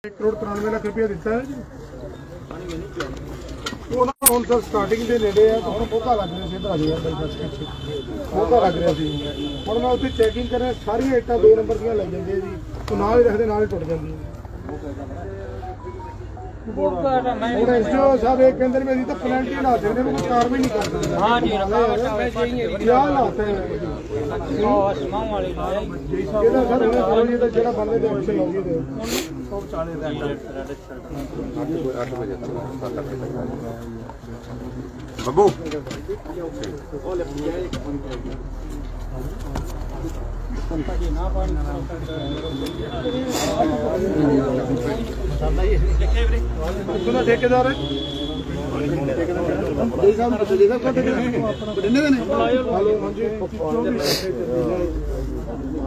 1,93,00,000 रुपया दिता है। वो ना हम सर स्टार्टिंग से लेते हैं तो हम भोका लग रहे थे, भोका लग रहा सी हम मैं उसे चेकिंग कर रहा सारिया इटा 2 नंबर दियाँ लग जाती जी तो नाल ही रखते नाल ही टुट जाती साहब एक अंदर में तो पेनल्टी हटा सकते हैं कार्रवाई नहीं कर सकते क्या हालात है बबू ठेकेदार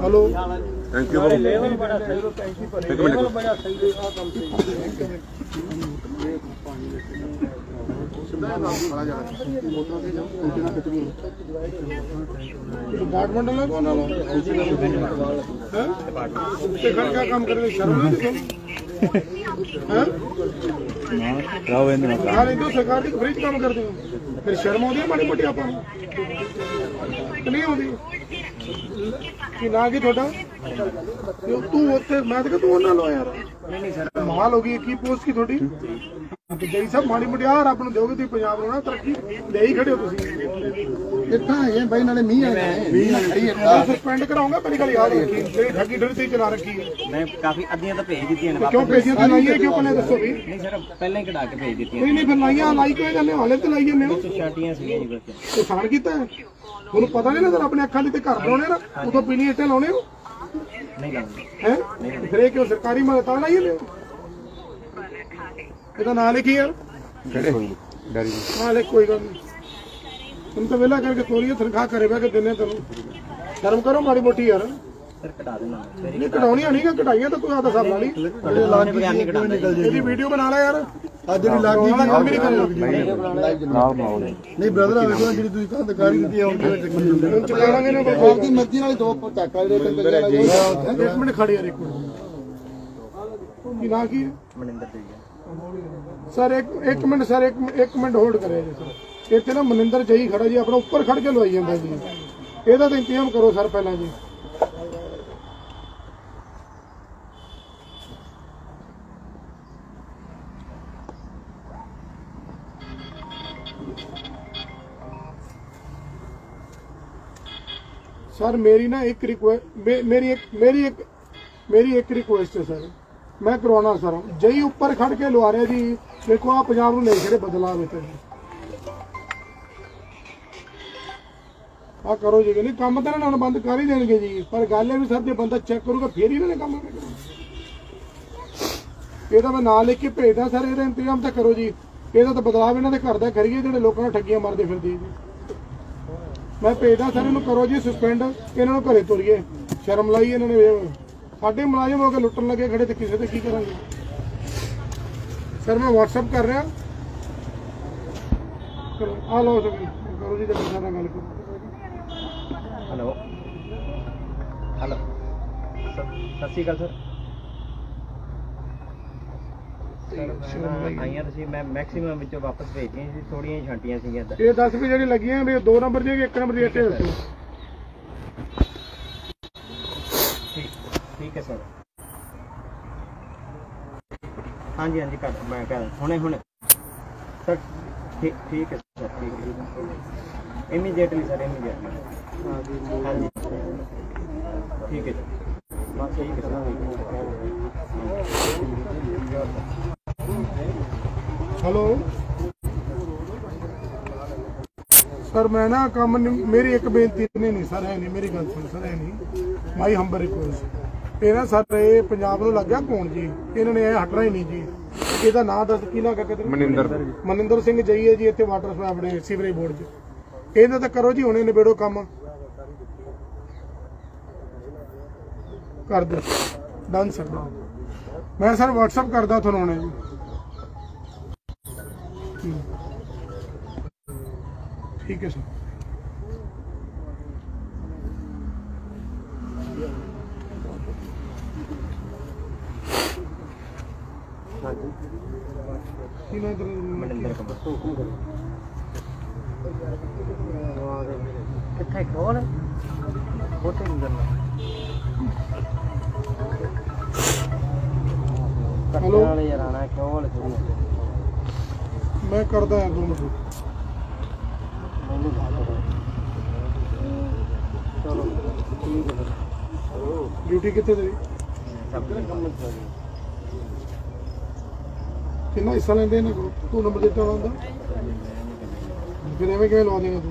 हेलो थैंक यू डिपार्टमेंटल है कौन क्या काम कर सरकार की फ्री काम करते हो फिर शर्म आती है माड़ी मोटी आप नहीं आती कि ना कि थोड़ा तू उसे मैं तो तू ना लो यार माल होगी की पोस्ट की थोड़ी तो जई सब माड़ी मोटी यार आपने दोगे तो पंजाब में ना तरक्की ले ही खड़े हो तुसी इतना है भाई नाले मी आए हैं सस्पेंड कराऊंगा मेरी गल यार मेरी ठगी डरती चला रखी है मैं काफी अद्दियां तो भेज दी है ना क्यों भेजियां तो नहीं है क्यों पहले दसो भी नहीं सर पहले ही कटा के भेज देती है नहीं फिर लाइया लाई कोई गल हाले तो लाइए मैं छाटियां सी नहीं बच्चे तो फाड़ कीता है उन्हें पता नहीं ना सर अपने अखा लेते घर बनाने ना उतो पीली इटे लाने हो हैं फिर ये क्यों सरकारी मदद लाइए ले ਇਹਦਾ ਨਾਂ ਲਿਖੀ ਯਾਰ ਡਰੀ ਨਾਂ ਲਿਖ ਕੋਈ ਗੱਲ ਨਹੀਂ ਤੁਮ ਤਾਂ ਵੇਲਾ ਕਰਕੇ ਤੋਰੀਏ ਤਨਖਾਹ ਕਰੇ ਬੈ ਕੇ ਦਿੰਨੇ ਤੈਨੂੰ ਸ਼ਰਮ ਕਰੋ ਮਾੜੀ ਮੋਟੀ ਯਾਰ ਫਿਰ ਕਟਾ ਦੇਣਾ ਨਹੀਂ ਕਟਾਉਣੀਆਂ ਨਹੀਂ ਕਟਾਈਆਂ ਤਾਂ ਕੋਈ ਆਦਾ ਸਾਬ ਨਾਲ ਹੀ ਇਹਦੀ ਵੀਡੀਓ ਬਣਾ ਲੈ ਯਾਰ ਅੱਜ ਦੀ ਲਾਗੀ ਕੰਮ ਨਹੀਂ ਕਰਨਾ ਨਾਲ ਬਣਾਓ ਨਹੀਂ ਬ੍ਰਦਰ ਆ ਵੇਖੋ ਜਿਹੜੀ ਤੁਸੀਂ ਕਹਾਂ ਦੁਕਾਨ ਦਿੱਤੀ ਆ ਉਹ ਚਲਾਵਾਂਗੇ ਨਾ ਬਾਪ ਦੀ ਮਰਜ਼ੀ ਨਾਲ ਦੋ ਪਟਾਕਾ ਜਿਹੜੇ ਇੱਕ ਮਿੰਟ ਖੜੇ ਯਾਰ ਇੱਕ ਮਿੰਟ ਕੀ ਨਾ ਕੀ ਮਨਿੰਦਰ ਜੀ सर एक मिनट सर एक मिनट होल्ड करे जी इतने ना मनिंदर जई खड़ा जी अपना उपर खड़ के लवाई जाता जी एदा तो इंतजाम करो सर पहला जी सर मेरी ना एक रिक्वेस्ट मेरी एक रिक्वेस्ट है सर मैं करवाना सर जई उपर खड़ के लवा रहे जी देखो आप पंजाब में ले खड़े बदलाव आ करो जी नहीं काम तो ना बंद कर ही देंगे जी पर गल है भी सर जो बंदा चेक करूगा फिर ही इन्होंने काम यह मैं ना लिख के भेजदा सर ये इंतजाम तो करो जी यह तो बदलाव इन्होंने घर का करिए जो लोगों ठगियां मारते फिर जी मैं भेजदा सर इन्हों करो जी सस्पेंड इन्हों घरे तोरीए शर्म लाई इन्होंने साढ़े मुलाजिम हो गए लुटन लगे खड़े तो किसी से की करा सर मैं व्हाट्सएप कर रहा चलो आ लो सर करो जी सर गल करो हेलो हेलो सत श्री अकाल सर आईया मैं मैक्सीमम वापस भेज दी जी थोड़ी छांटियां सी ये 10 भी जी लगी है 2 नंबर दी 1 नंबर दी दसो ठीक है सर हाँ जी हाँ जी कर मैं कह हुणे हुणे सर ठीक है सर ठीक है इमीडिएटली सर इमीडिएटली हाँ जी ठीक है बस ठीक है सर हेलो सर मैं ना काम मेरी एक बेनती नहीं सर है नहीं मेरी गल सुन सर है नहीं माई हंबर रिक्वेस्ट ਇਹ ਨਾ ਸਾਡੇ ਪੰਜਾਬ ਨੂੰ ਲੱਗਿਆ ਕੌਣ ਜੀ ਇਹਨਾਂ ਨੇ ਇਹ ਹਟਣਾ ਹੀ ਨਹੀਂ ਜੀ ਇਹਦਾ ਨਾਂ ਦੱਸ ਕੀ ਲੱਗਾ ਕਿ ਮਨਿੰਦਰ ਸਿੰਘ ਜਈ ਹੈ ਜੀ ਇੱਥੇ ਵਾਟਰ ਸਪਲਾਈ ਆਪਣੇ ਸੀਵਰੇਜ ਬੋਰਡ 'ਚ ਇਹਨਾਂ ਤਾਂ ਕਰੋ ਜੀ ਹੁਣੇ ਨਿਬੇੜੋ ਕੰਮ ਕਰ ਦਿਓ ਡਨ ਸਰ ਮੈਂ ਸਰ WhatsApp ਕਰਦਾ ਤੁਹਾਨੂੰ ਹੁਣੇ ਜੀ ਠੀਕ ਹੈ ਸਰ कितने खोल है बहुत ही मैं करता है 2 मिनट चलो ठीक है ड्यूटी कितने दी सब कंप्लीट कर दी कितना हिस्सा लेंदे ने तू नंबर देता होंदा फिर एवें किवें लवा देगा तू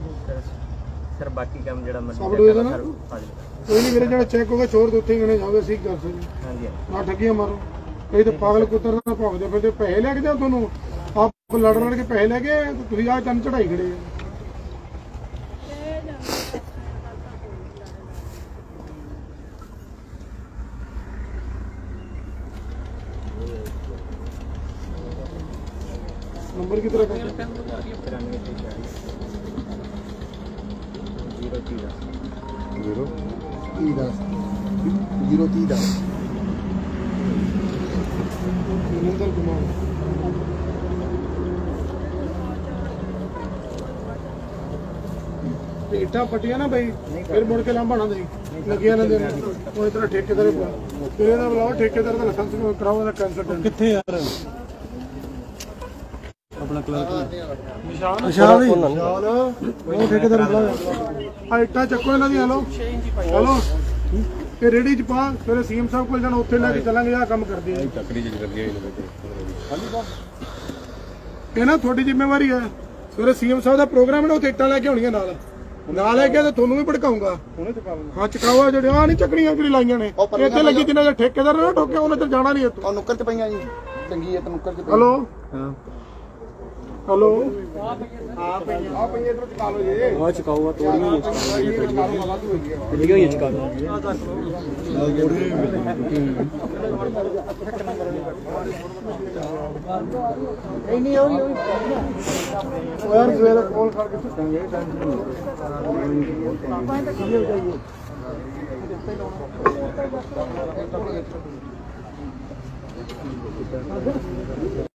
सर बाकी काम जेड़ा मैं सब होएगा ना कोई नहीं मेरे जेड़ा चेक होगा चोर तो उठे गने जावे सी कर सी हां जी ना ठगिया मारो कई तो पागल कुत्तर ना भौंकदे फिरदे पैसे लेके जा तोनू आप लड़ लड़ के पैसे लेके तुसी आ तन चढ़ाई खड़े नंबर कितना का 030 नंबर कुमार पेटा पटिया ना भाई फिर मुड़ के लांबा ना दे लगिया ना दे कोई तरह ठेकेदार तेरे ना बुलाओ ठेकेदार का लाइसेंस कराओ ना कंसल्टेंट किथे यार जिम्मेवारी है सवेरे सीएम साहब का प्रोग्राम है इट्टां लैके आउणीआं नाल लैके तुहानूं भी भड़काऊंगा हां चकावा जिहड़े आ नहीं चकड़ियां जिहड़ी लाईआं ने इत्थे लगी जिन्ना जे ठेकेदार ना ठोके उन्हां ते जाना नहीं इत्थों नुक्कर ते पईआं जी चंगी है नुक्कर ते हेलो हेलो आप ये इधर चका लो ये हां चकाऊंगा तोड़ नहीं ये चका लो नहीं हो रही यार सवेरे कॉल करके सुनेंगे पापा तो खड़े हो जाइए